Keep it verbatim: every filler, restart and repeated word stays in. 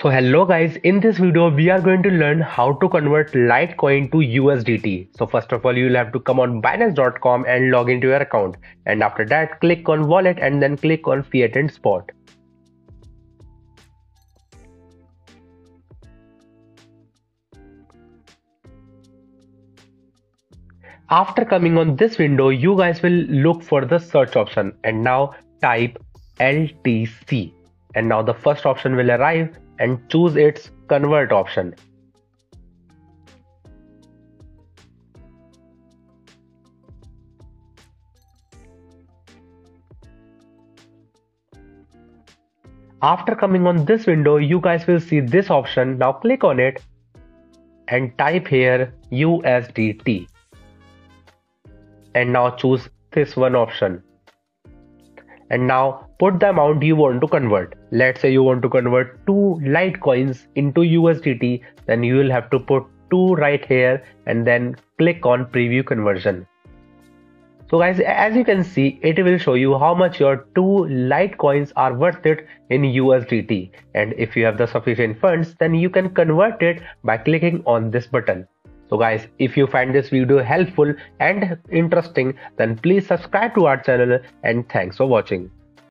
So hello guys, in this video we are going to learn how to convert Litecoin to U S D T. So first of all, you will have to come on Binance dot com and log into your account, and after that click on wallet and then click on fiat and spot. After coming on this window, you guys will look for the search option and now type L T C, and now the first option will arrive and choose its convert option. After coming on this window, you guys will see this option. Now click on it and type here U S D T, and now choose this one option. And now put the amount you want to convert. Let's say you want to convert two Litecoins into U S D T, then you will have to put two right here and then click on preview conversion. So guys, as you can see, it will show you how much your two Litecoins are worth it in U S D T. And if you have the sufficient funds, then you can convert it by clicking on this button. So guys, if you find this video helpful and interesting, then please subscribe to our channel, and thanks for watching.